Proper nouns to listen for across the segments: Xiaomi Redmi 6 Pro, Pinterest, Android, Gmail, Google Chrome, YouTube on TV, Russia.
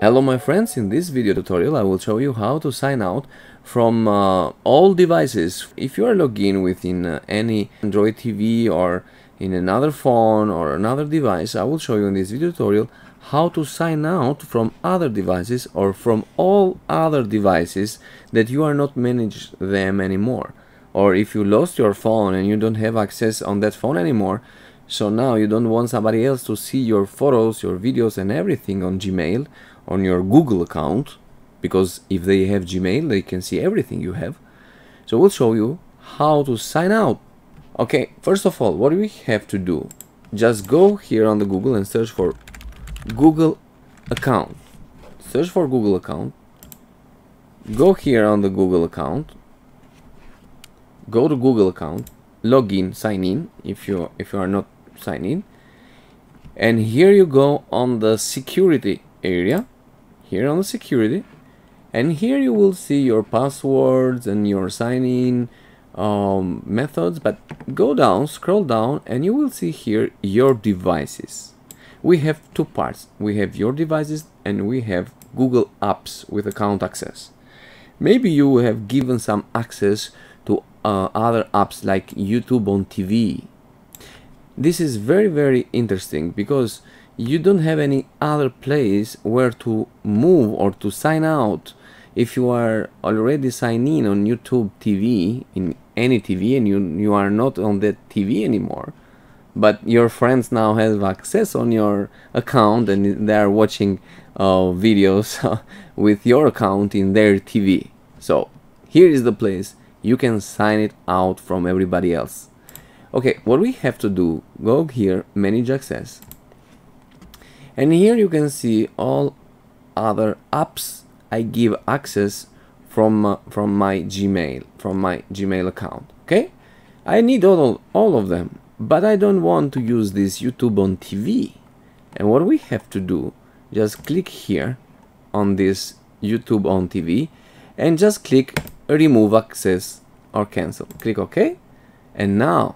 Hello my friends, in this video tutorial I will show you how to sign out from all devices. If you are logged in within any Android TV or in another phone or another device, I will show you in this video tutorial how to sign out from other devices or from all other devices that you are not managing them anymore. Or if you lost your phone and you don't have access on that phone anymore, so now you don't want somebody else to see your photos, your videos and everything on Gmail, on your Google account, because if they have Gmail they can see everything you have. So we'll show you how to sign out. Okay, first of all, what do we have to do? Just go here on the Google and search for Google account. Search for Google account. Go here on the Google account. Go to Google account. Log in, sign in if you are not signed in, and here you go on the security area, here on the security, and here you will see your passwords and your sign-in methods. But go down, scroll down, and you will see here your devices. We have two parts. We have your devices and we have Google apps with account access. Maybe you have given some access to other apps like YouTube on TV. This is very, very interesting because you don't have any other place where to move or to sign out. If you are already signed in on YouTube TV, in any TV, and you are not on that TV anymore, but your friends now have access on your account and they are watching videos with your account in their TV. So here is the place you can sign it out from everybody else. Okay, what we have to do, go here, manage access, and here you can see all other apps I give access from my Gmail account. Okay, I need all of them, but I don't want to use this YouTube on TV. And what we have to do, just click here on this YouTube on TV and just click remove access or cancel. Click OK, and now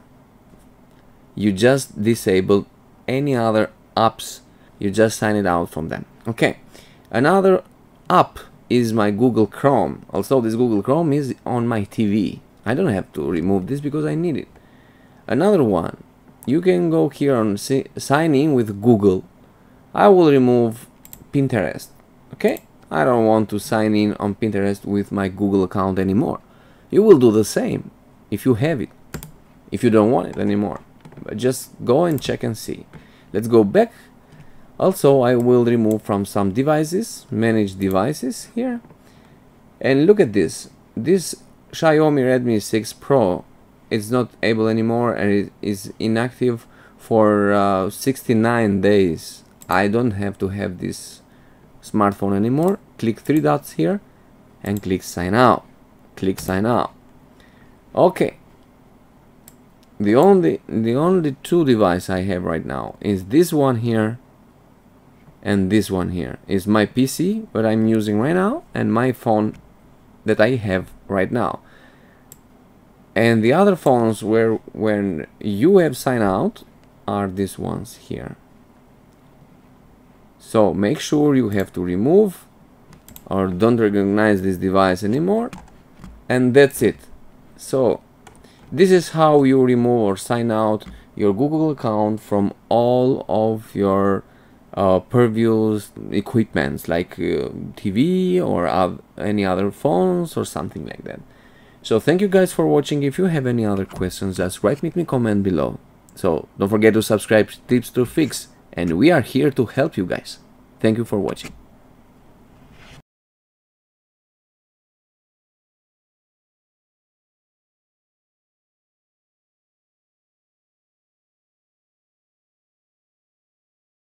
you just disable any other apps, you just sign it out from them. Okay, another app is my Google Chrome. Also this Google Chrome is on my TV. I don't have to remove this because I need it. Another one, you can go here on sign in with Google. I will remove Pinterest. Okay, I don't want to sign in on Pinterest with my Google account anymore. You will do the same if you have it, if you don't want it anymore. But just go and check and see. Let's go back. Also, I will remove from some devices, manage devices here. And look at this. This Xiaomi Redmi 6 Pro is not able anymore and it is inactive for 69 days. I don't have to have this smartphone anymore. Click three dots here and click sign out. Click sign out. Okay, the only two devices I have right now is this one here and this one here. Is my PC what I'm using right now and my phone that I have right now. And the other phones where when you have signed out are these ones here. So make sure you have to remove or don't recognize this device anymore, and that's it. So this is how you remove or sign out your Google account from all of your previous equipments like TV or any other phones or something like that. So thank you guys for watching. If you have any other questions, just write me a comment below. So don't forget to subscribe, tips to fix. And we are here to help you guys. Thank you for watching.